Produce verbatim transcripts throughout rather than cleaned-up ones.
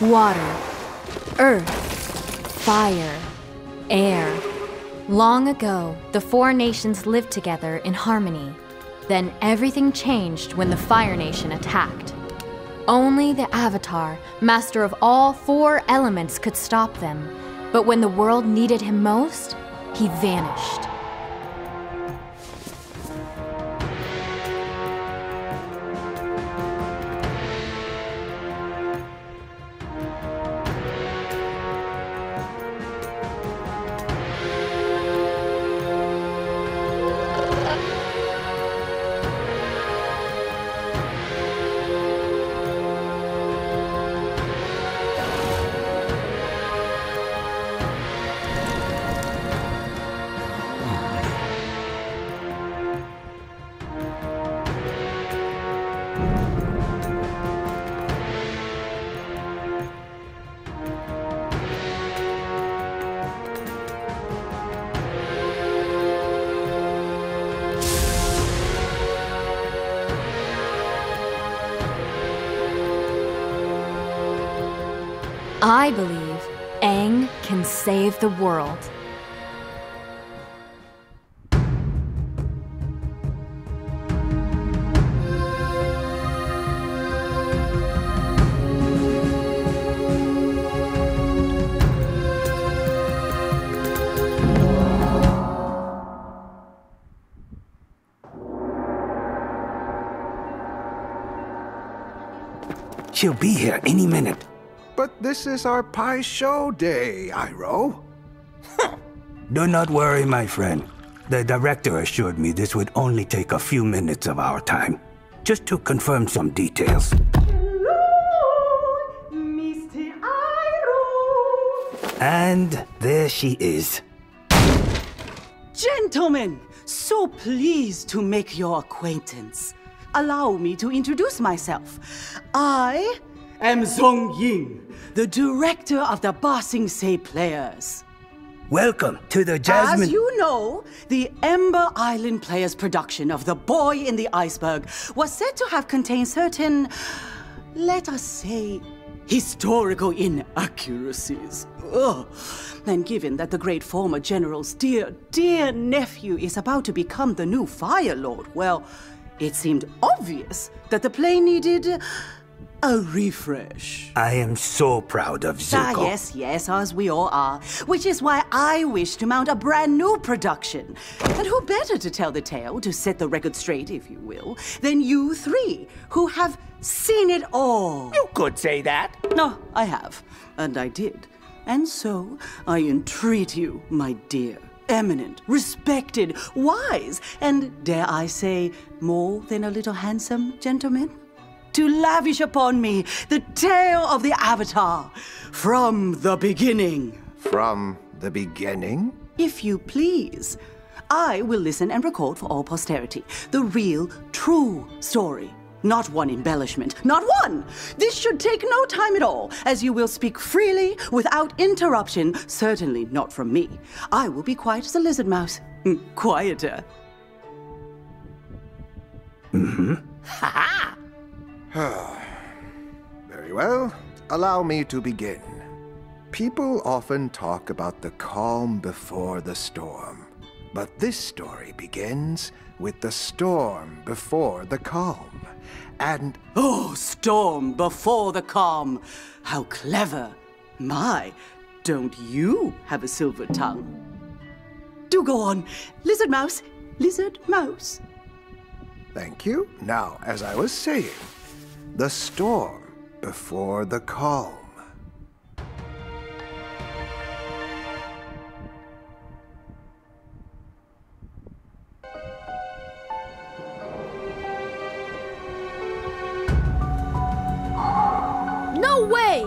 water, earth, fire, air. Long ago, the four nations lived together in harmony. Then everything changed when the Fire Nation attacked. Only the Avatar, master of all four elements, could stop them. But when the world needed him most, he vanished. I believe Aang can save the world. She'll be here any minute. But this is our pie show day, Iroh. Do not worry, my friend. The director assured me this would only take a few minutes of our time, just to confirm some details. Hello, Mister Iroh. And there she is. Gentlemen, so pleased to make your acquaintance. Allow me to introduce myself. I... I'm Zong Yin, the director of the Ba Sing Se Players. Welcome to the Jasmine... As you know, the Ember Island Players production of The Boy in the Iceberg was said to have contained certain, let us say, historical inaccuracies. Ugh. And given that the great former general's dear, dear nephew is about to become the new Fire Lord, well, it seemed obvious that the play needed... a refresh. I am so proud of Zuko. Ah, yes, yes, as we all are. Which is why I wish to mount a brand new production. And who better to tell the tale, to set the record straight, if you will, than you three, who have seen it all. You could say that. No, I have. And I did. And so, I entreat you, my dear, eminent, respected, wise, and, dare I say, more than a little handsome gentleman, to lavish upon me the tale of the Avatar from the beginning. From the beginning? If you please. I will listen and record for all posterity the real, true story. Not one embellishment. Not one! This should take no time at all, as you will speak freely, without interruption, certainly not from me. I will be quiet as a lizard mouse. Quieter. Mm-hmm. Ha-ha! Very well. Allow me to begin. People often talk about the calm before the storm, but this story begins with the storm before the calm. And... oh, storm before the calm. How clever. My, don't you have a silver tongue? Do go on. Lizard mouse, lizard mouse. Thank you. Now, as I was saying... the storm before the calm. No way!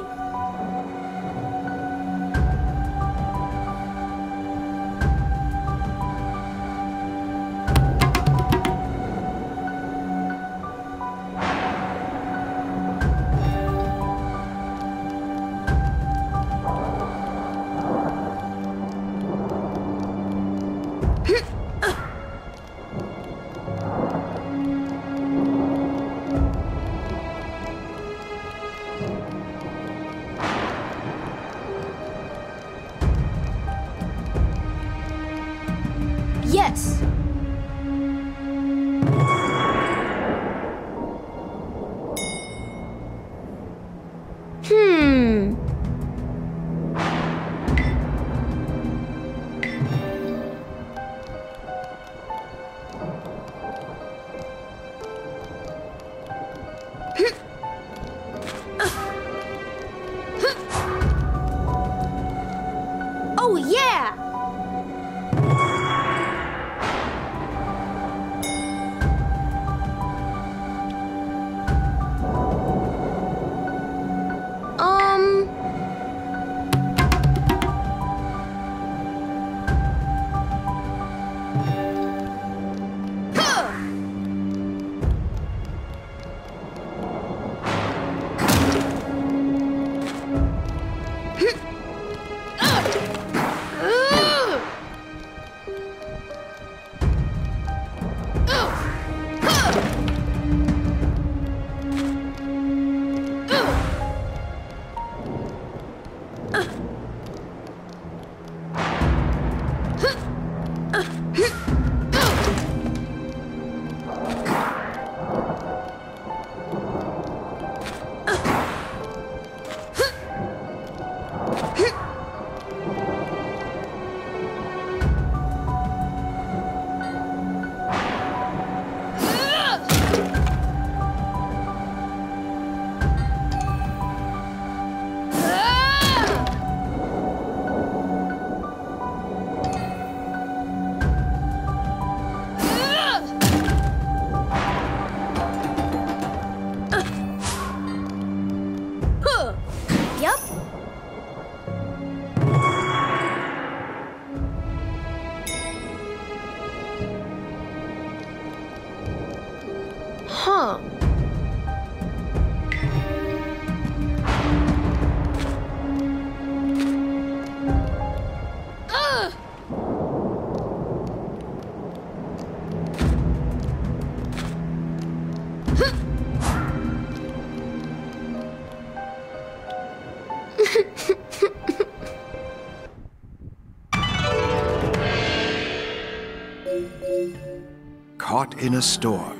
Caught in a storm,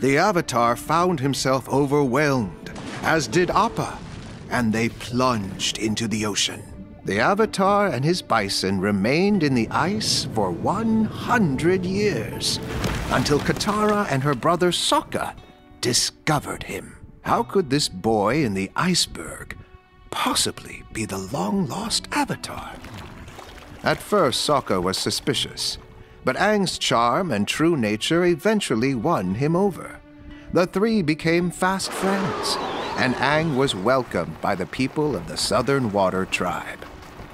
the Avatar found himself overwhelmed, as did Appa, and they plunged into the ocean. The Avatar and his bison remained in the ice for one hundred years, until Katara and her brother Sokka discovered him. How could this boy in the iceberg possibly be the long-lost Avatar? At first, Sokka was suspicious, but Aang's charm and true nature eventually won him over. The three became fast friends, and Aang was welcomed by the people of the Southern Water Tribe.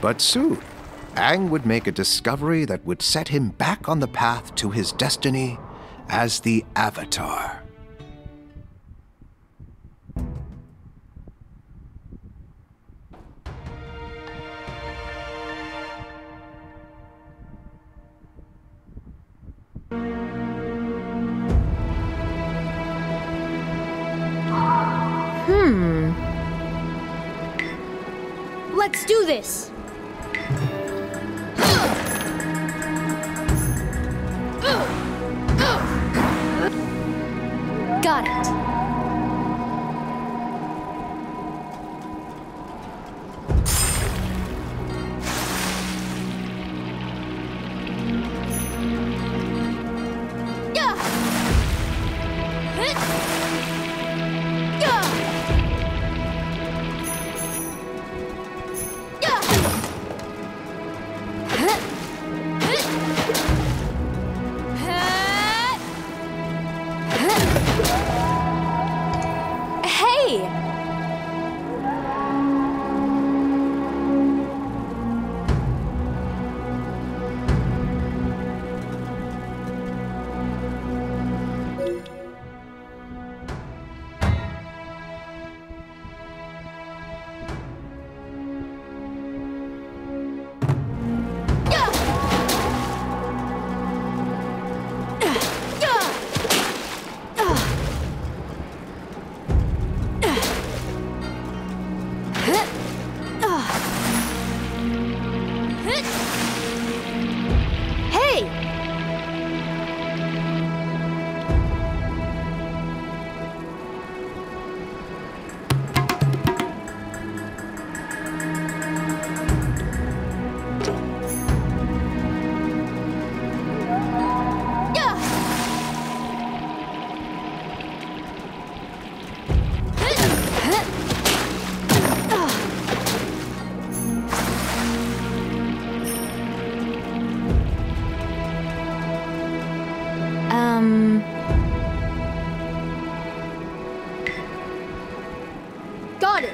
But soon, Aang would make a discovery that would set him back on the path to his destiny as the Avatar. Hmm. Let's do this. Got it.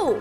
go!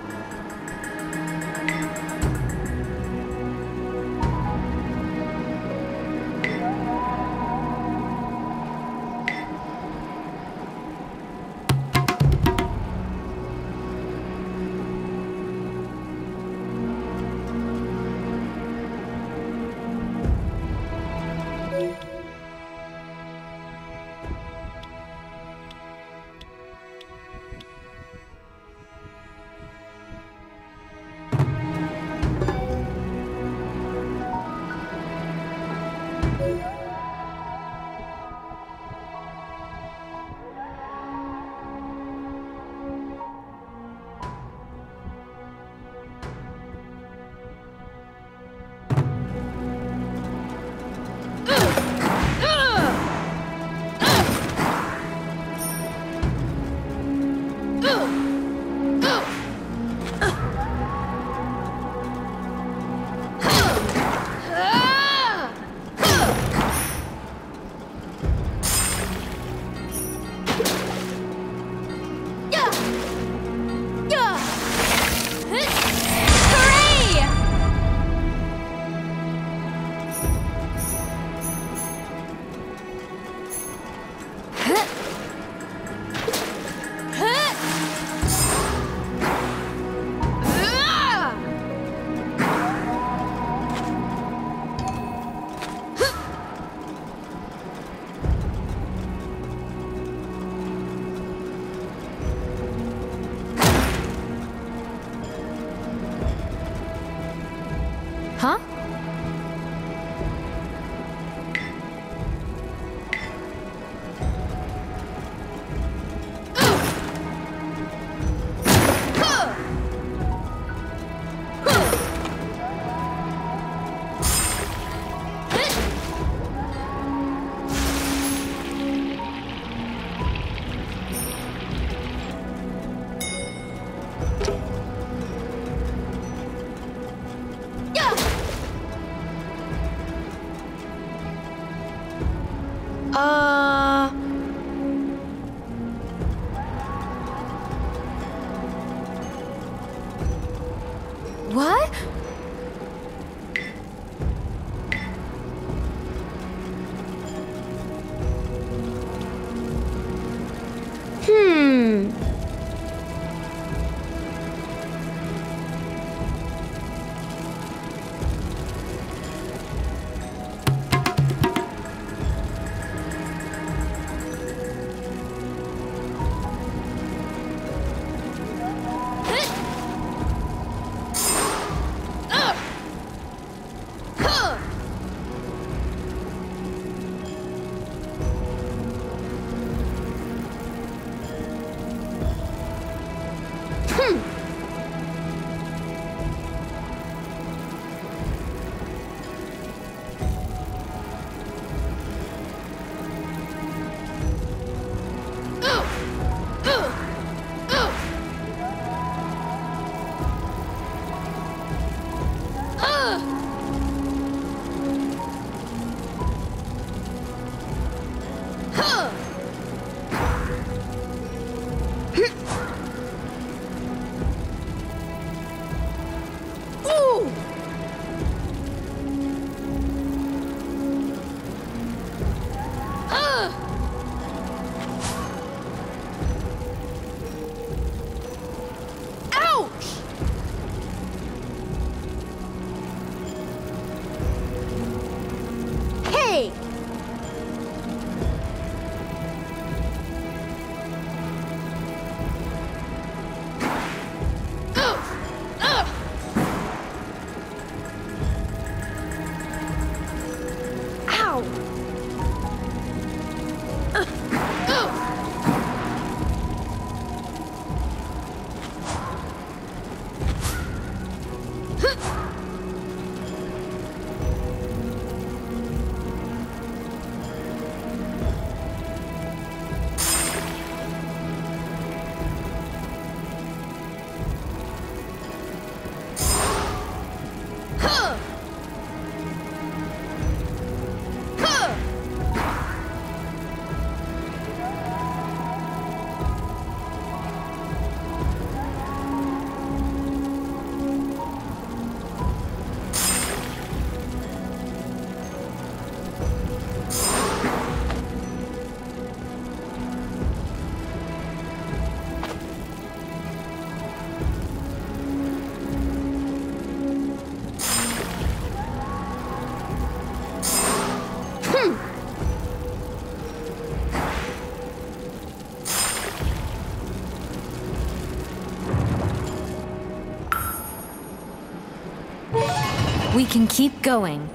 We can keep going.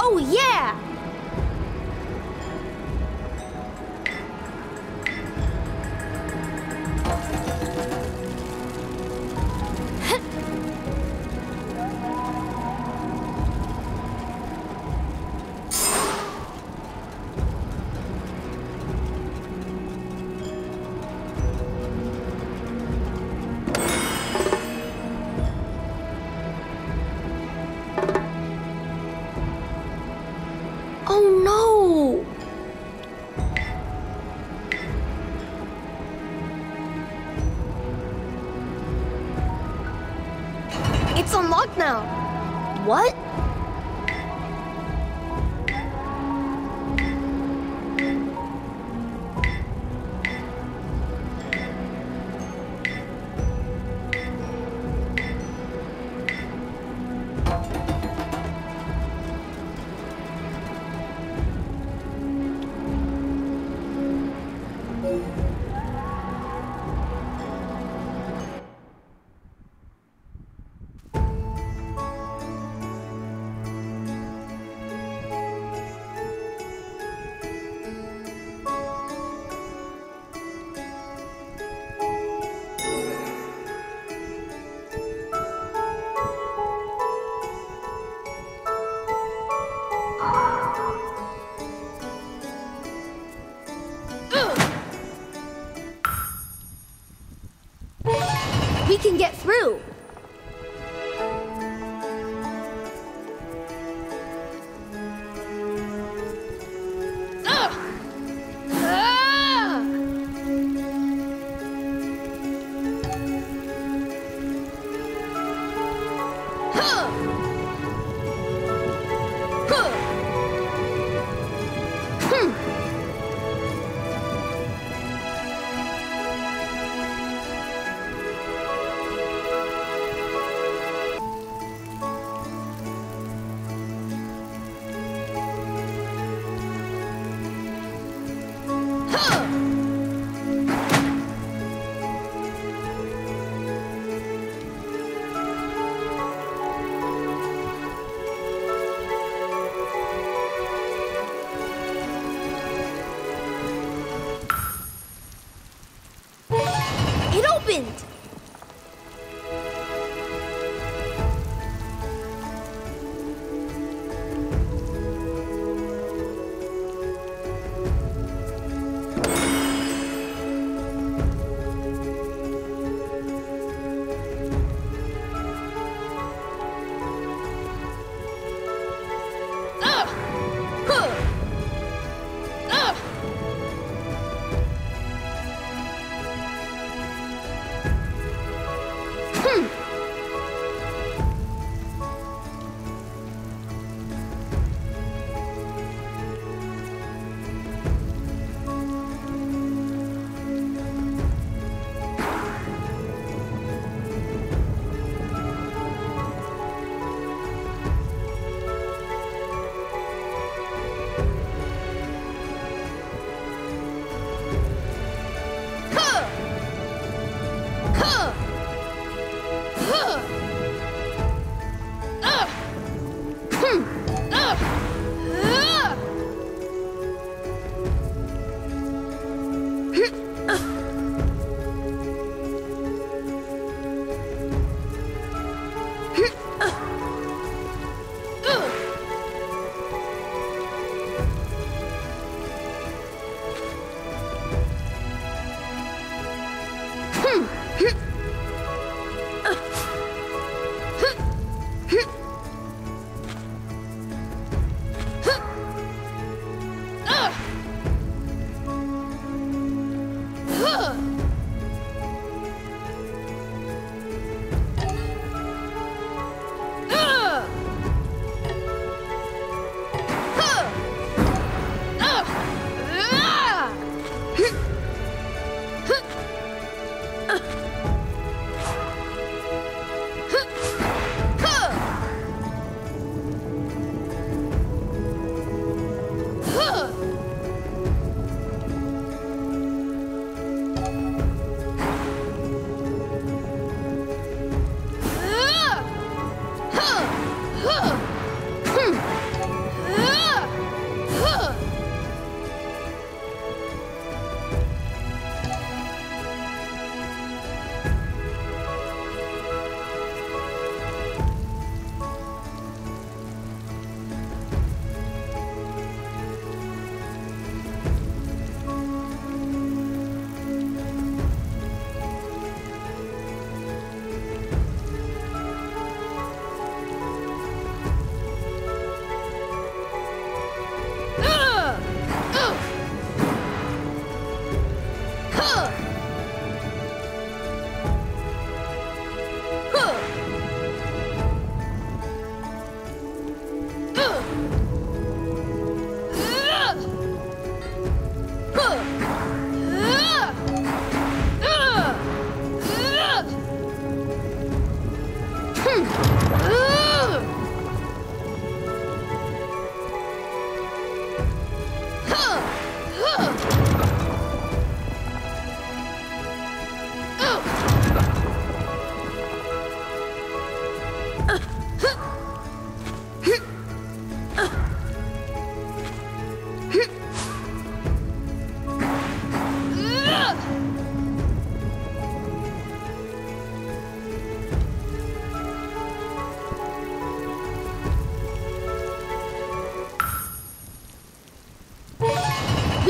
Oh, yeah! Now. What? Can get through.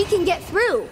we can get through.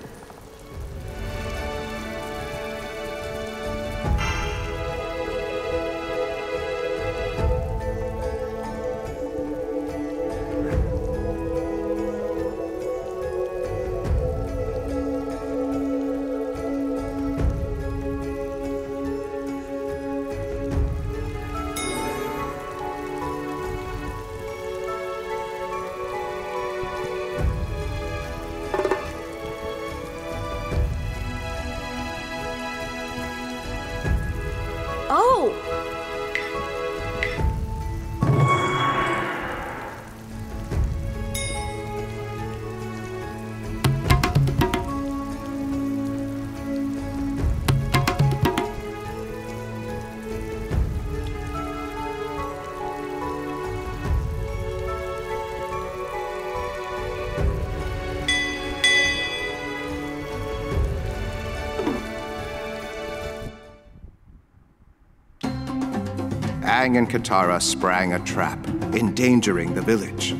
Aang and Katara sprang a trap, endangering the village.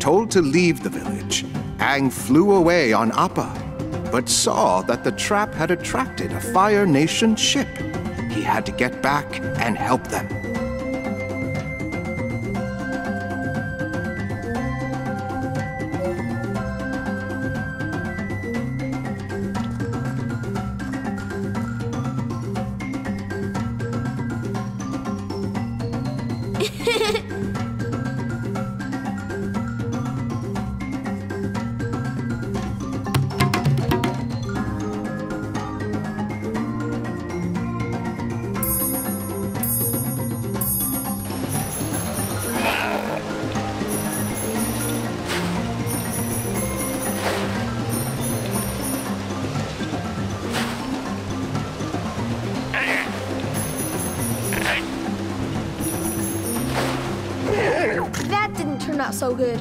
Told to leave the village, Aang flew away on Appa, but saw that the trap had attracted a Fire Nation ship. He had to get back and help them. So good.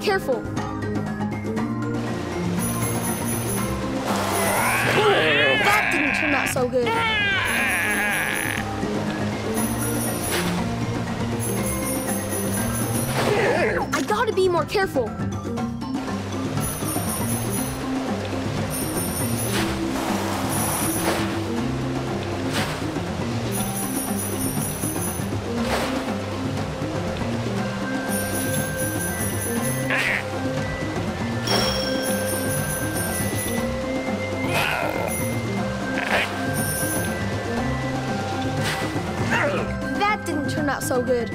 Careful. That didn't turn out so good. I gotta be more careful. So good.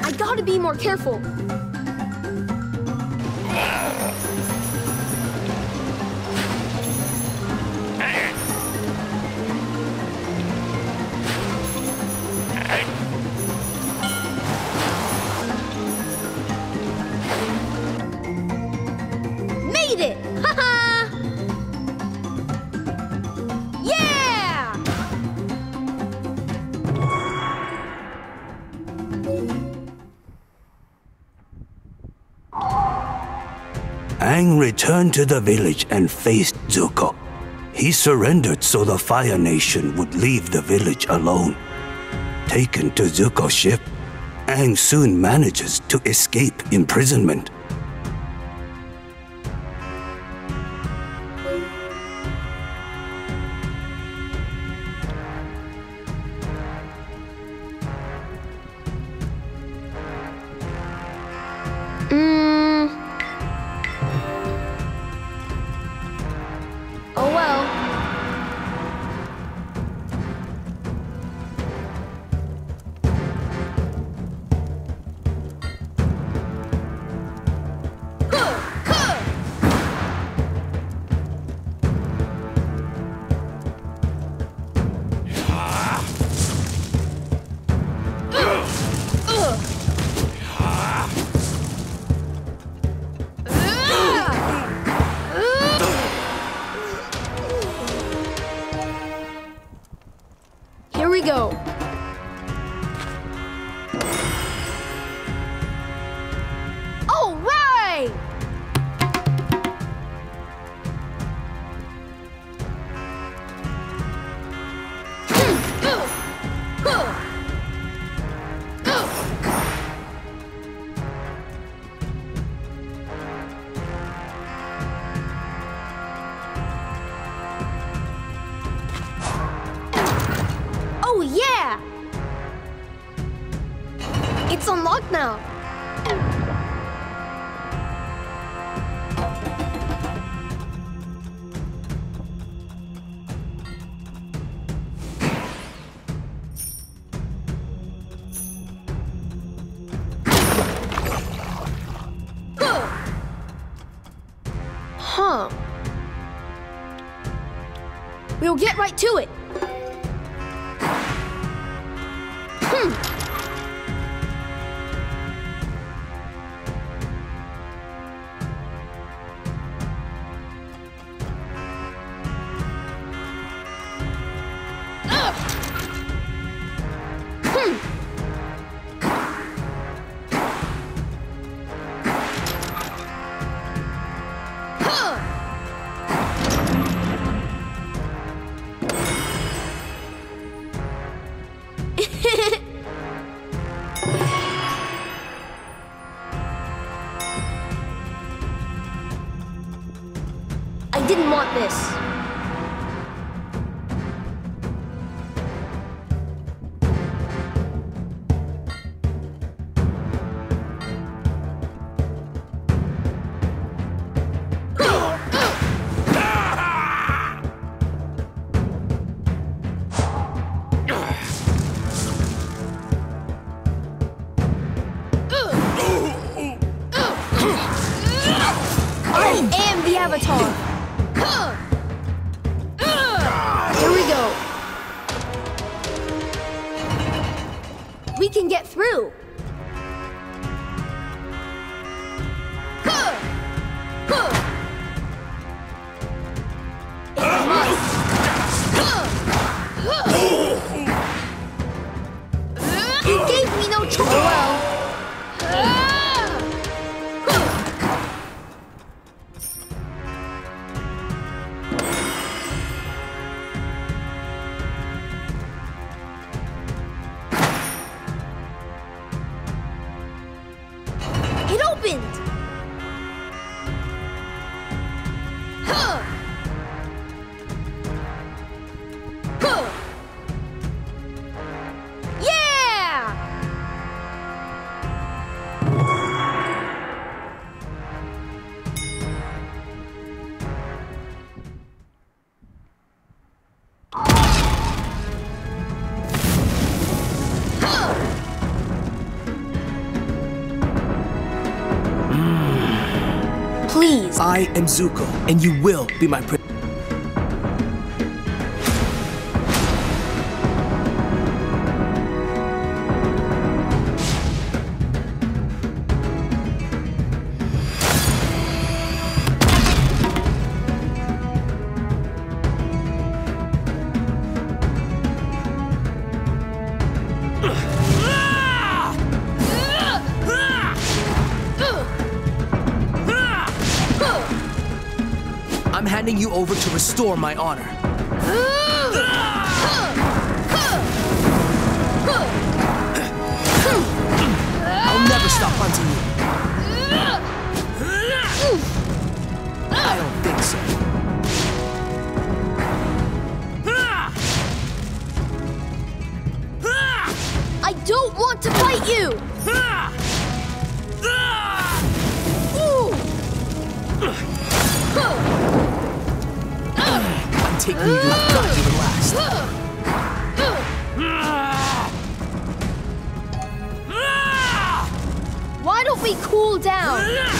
I gotta be more careful. Aang returned to the village and faced Zuko. He surrendered so the Fire Nation would leave the village alone. Taken to Zuko's ship, Aang soon manages to escape imprisonment. locked now. Huh. We'll get right to it. I am Zuko, and you will be my prisoner. You over to restore my honor. I'll never stop hunting you. I don't think so. I don't want to fight you. Take me, I've got you at last. Why don't we cool down? No!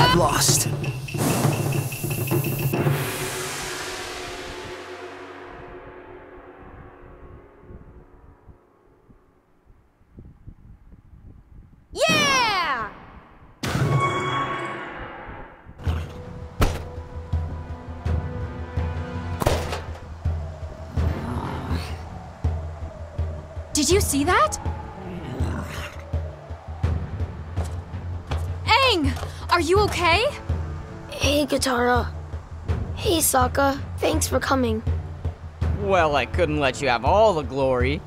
I've lost. Did you see that? Aang! Are you okay? Hey, Katara. Hey, Sokka. Thanks for coming. Well, I couldn't let you have all the glory.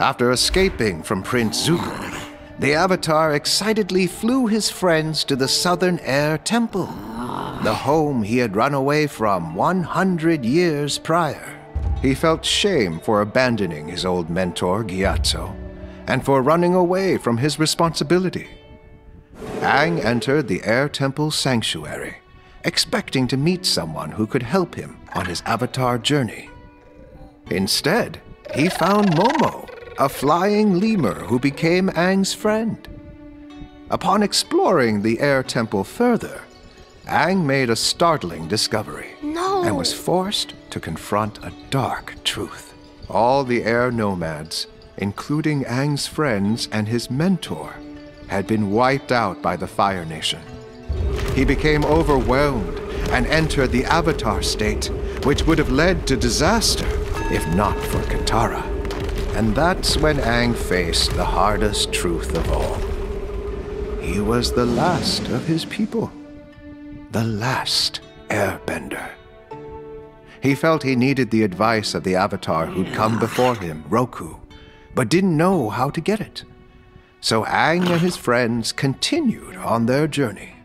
After escaping from Prince Zuko, the Avatar excitedly flew his friends to the Southern Air Temple, the home he had run away from one hundred years prior. He felt shame for abandoning his old mentor, Gyatso, and for running away from his responsibility. Aang entered the Air Temple sanctuary, expecting to meet someone who could help him on his Avatar journey. Instead, he found Momo, a flying lemur who became Aang's friend. Upon exploring the Air Temple further, Aang made a startling discovery no. and was forced to confront a dark truth. All the Air Nomads, including Aang's friends and his mentor, had been wiped out by the Fire Nation. He became overwhelmed and entered the Avatar state, which would have led to disaster if not for Katara. And that's when Aang faced the hardest truth of all. He was the last of his people, the last airbender. He felt he needed the advice of the Avatar who'd come before him, Roku, but didn't know how to get it. So Aang and his friends continued on their journey.